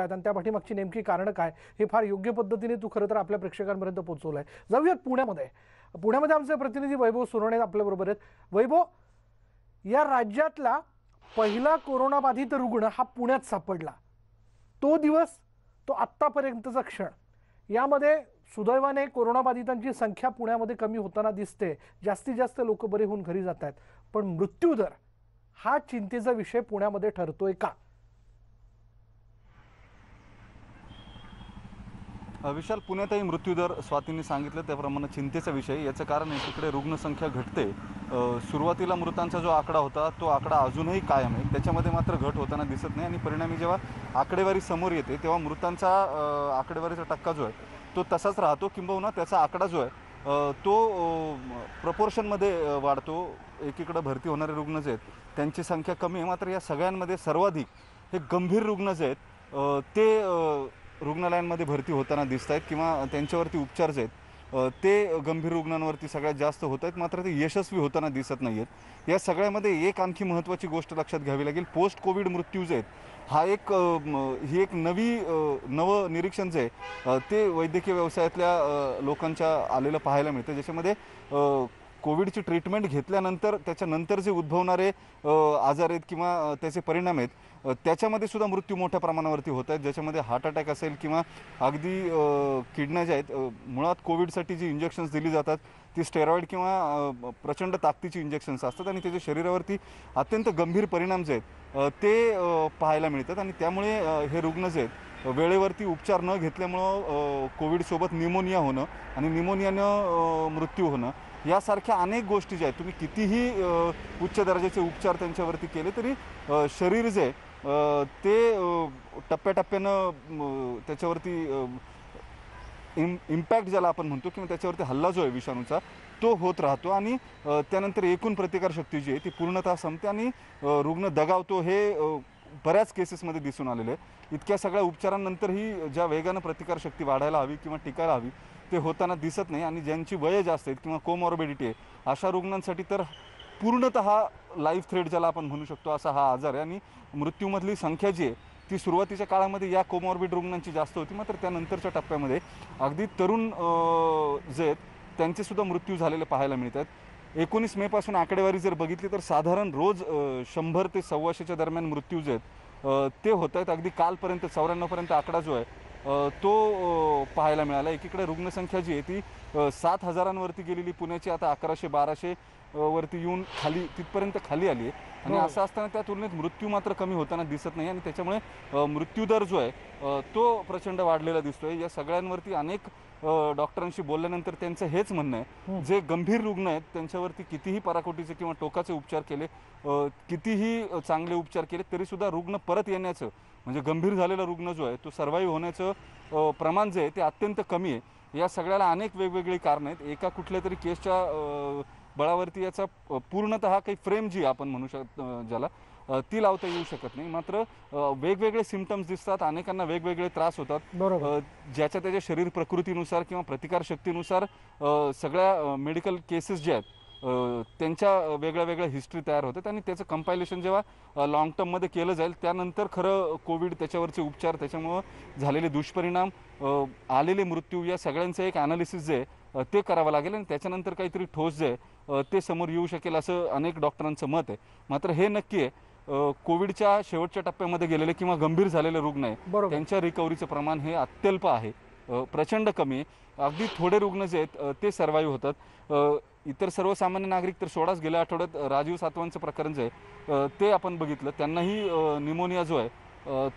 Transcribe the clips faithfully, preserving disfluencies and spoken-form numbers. आहेत आणि त्या पाठीमागची नेमकी कारण काय हे फार योग्य पद्धतीने तू खरं तर आपल्या प्रेक्षकांपर्यंत पोहोचवलंय। जाऊयात पुण्यामध्ये। पुण्यामध्ये आमचे प्रतिनिधी वैभव सोनवणे आपल्या बरोबर आहेत। वैभव, या राज्यातला पहिला कोरोना बाधित रुग्ण हा पुण्यात सापडला, तो दिवस तो आतापर्यंतचा क्षण, यामध्ये सुदैवाने कोरोना बाधितांची संख्या पुण्यामध्ये कमी होताना दिसते, जास्तीत जास्त लोक बरे होऊन घरी जातात, पण मृत्यूदर हा चिंतेचा विषय पुण्यामध्ये ठरतोय का? विशाल, पुण्यातही मृत्यूदर स्वातींनी सांगितलं त्याप्रमाणे चिंतेचा विषय। याचं कारण आहे तिकडे रुग्णसंख्या घटते। सुरुवातीला मृतांचा जो आकडा होता तो आकडा अजूनही कायम आहे, त्याच्यामध्ये मात्र घट होताना दिसत नाही आणि परिणामी जेव्हा आकडेवारी समोर येते तेव्हा मृतांचा आकडेवारीचा टक्का जो आहे तो तसाच राहतो किंबहुना त्याचा आकडा जो आहे तो प्रपोर्शनमध्ये वाढतो। एकीकडे भरती होणारे रुग्ण जे आहेत त्यांची संख्या कमी आहे, मात्र या सगळ्यांमध्ये सर्वाधिक हे गंभीर रुग्ण जे आहेत ते रुग्णालयांमध्ये भरती होताना दिसत आहेत किंवा त्यांच्यावरती उपचार जे आहेत ते गंभीर रुग्णांवरती सगळ्यात जास्त होत आहेत, मात्र ते यशस्वी होताना दिसत नाही आहेत। या सगळ्यामध्ये एक आणखी महत्त्वाची गोष्ट लक्षात घ्यावी लागेल, पोस्ट कोविड मृत्यू जे आहेत हा एक ही एक नवी नवं निरीक्षण जे आहे ते वैद्यकीय व्यवसायातल्या लोकांच्या आलेलं पाहायला मिळतं, ज्याच्यामध्ये कोविडची ट्रीटमेंट घेतल्यानंतर त्याच्यानंतर जे उद्भवणारे आजार आहेत किंवा त्याचे परिणाम आहेत त्याच्यामध्ये सुद्धा मृत्यू मोठ्या प्रमाणावरती होत आहेत, ज्याच्यामध्ये हार्ट अटॅक असेल किंवा अगदी किडन्या ज्या आहेत मुळात कोविडसाठी जी इंजेक्शन्स दिली जातात ती स्टेरॉइड किंवा प्रचंड ताकदीची इंजेक्शन्स असतात आणि त्याच्या शरीरावरती अत्यंत गंभीर परिणाम जे आहेत ते पाहायला मिळतात आणि त्यामुळे हे रुग्ण जे आहेत वेळेवरती उपचार न घेतल्यामुळं कोविडसोबत निमोनिया होणं आणि निमोनियानं मृत्यू होणं यासारख्या अनेक गोष्टी ज्या आहेत तुम्ही कितीही उच्च दर्जाचे उपचार त्यांच्यावरती केले तरी शरीर जे ते टप्प्याटप्प्यानं त्याच्यावरती इम इम्पॅक्ट ज्याला आपण म्हणतो किंवा त्याच्यावरती हल्ला जो आहे विषाणूचा तो होत राहतो आणि त्यानंतर एकूण प्रतिकारशक्ती जी आहे ती पूर्णतः संपते आणि रुग्ण दगावतो। हे बऱ्याच केसेसमध्ये दिसून आलेले आहे। इतक्या सगळ्या उपचारांनंतरही ज्या वेगानं प्रतिकारशक्ती वाढायला हवी किंवा टिकायला हवी ते होताना दिसत नाही आणि ज्यांची वय जास्त आहेत किंवा कोमॉर्बिडिटी आहे अशा रुग्णांसाठी तर पूर्णतः लाईफ थ्रेट ज्याला आपण म्हणू शकतो असा हा आजार आहे आणि मृत्यूमधली संख्या जी आहे ती सुरुवातीच्या काळामध्ये या कोमॉर्बिड रुग्णांची जास्त होती, मात्र त्यानंतरच्या टप्प्यामध्ये अगदी तरुण जे आहेत त्यांचेसुद्धा मृत्यू झालेले पाहायला मिळत आहेत। एकोणीस मे पासून आकडेवारी जर बघितली तर साधारण रोज शंभर ते सव्वाशेच्या दरम्यान मृत्यू जे आहेत ते होत आहेत। अगदी कालपर्यंत चौऱ्याण्णवपर्यंत आकडा जो आहे तो पाहायला मिळाला। एकीकडे रुग्णसंख्या जी आहे ती सात हजारांवरती गेलेली पुण्याची आता अकराशे बाराशे वरती येऊन खाली तिथपर्यंत खाली आली आहे आणि असं असताना त्या तुलनेत मृत्यू मात्र कमी होताना दिसत नाही आणि त्याच्यामुळे मृत्यूदर जो आहे तो प्रचंड वाढलेला दिसतोय। या सगळ्यांवरती अनेक डॉक्टरांशी बोलल्यानंतर त्यांचं हेच म्हणणं आहे, जे गंभीर रुग्ण आहेत त्यांच्यावरती कितीही पराकोटीचे किंवा टोकाचे उपचार केले, कितीही चांगले उपचार केले तरीसुद्धा रुग्ण परत येण्याचं म्हणजे गंभीर झालेला रुग्ण जो आहे तो सर्वाईव्ह होण्याचं प्रमाण जे आहे ते अत्यंत कमी आहे। या सगळ्याला अनेक वेगवेगळी कारणं आहेत। एका कुठल्या तरी केसच्या बळावरती याचा पूर्णतः काही फ्रेम जी आपण म्हणू शक ज्याला ती लावता येऊ शकत नाही, मात्र वेगवेगळे सिम्पटम्स दिसतात, अनेकांना वेगवेगळे त्रास होतात, ज्याच्या त्याच्या शरीर प्रकृतीनुसार किंवा प्रतिकारशक्तीनुसार सगळ्या मेडिकल केसेस जे आहेत त्यांच्या वेगळ्या वेगळ्या हिस्ट्री तयार होतात आणि त्याचं कंपायलेशन जेव्हा लाँग टर्ममध्ये केलं जाईल त्यानंतर खरं कोविड त्याच्यावरचे उपचार त्याच्यामुळं झालेले दुष्परिणाम आलेले मृत्यू या सगळ्यांचं एक ॲनालिसिस जे आहे ते करावं लागेल आणि त्याच्यानंतर काहीतरी ठोस जे आहे ते समोर येऊ शकेल असं अनेक डॉक्टरांचं मत आहे। मात्र हे नक्की आहे कोविडच्या शेवटच्या टप्प्यामध्ये गेलेले किंवा गंभीर झालेले रुग्ण आहेत त्यांच्या रिकव्हरीचं प्रमाण हे अत्यल्प आहे, प्रचंड कमी आहे। अगदी थोडे रुग्ण जे आहेत ते सर्वाईव्ह होतात। इतर सर्वसामान्य नागरिक तर सोडाच, गेल्या आठवड्यात राजीव सातवांचं प्रकरण जे आहे ते आपण बघितलं, त्यांनाही निमोनिया जो आहे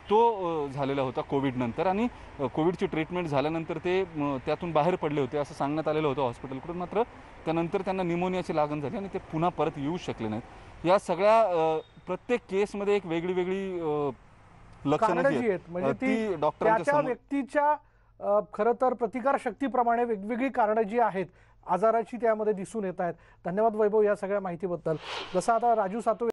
तो झालेला होता कोविडनंतर आणि कोविडची ट्रीटमेंट झाल्यानंतर ते त्यातून बाहेर पडले होते असं सांगण्यात आलेलं होतं हॉस्पिटलकडून, मात्र त्यानंतर त्यांना निमोनियाची लागण झाली आणि ते पुन्हा परत येऊ शकले नाहीत। या सगळ्या प्रत्येक केसमध्ये एक वेगळी वेगळी लक्षणं जी आहेत म्हणजे ती डॉक्टरांच्या व्यक्तीच्या खरं तर प्रतिकारशक्तीप्रमाणे वेगवेगळी कारणं जी आहेत आजाराची त्यामध्ये दिसून येत आहेत। धन्यवाद वैभव या सगळ्या माहितीबद्दल। जसं आता राजू सातव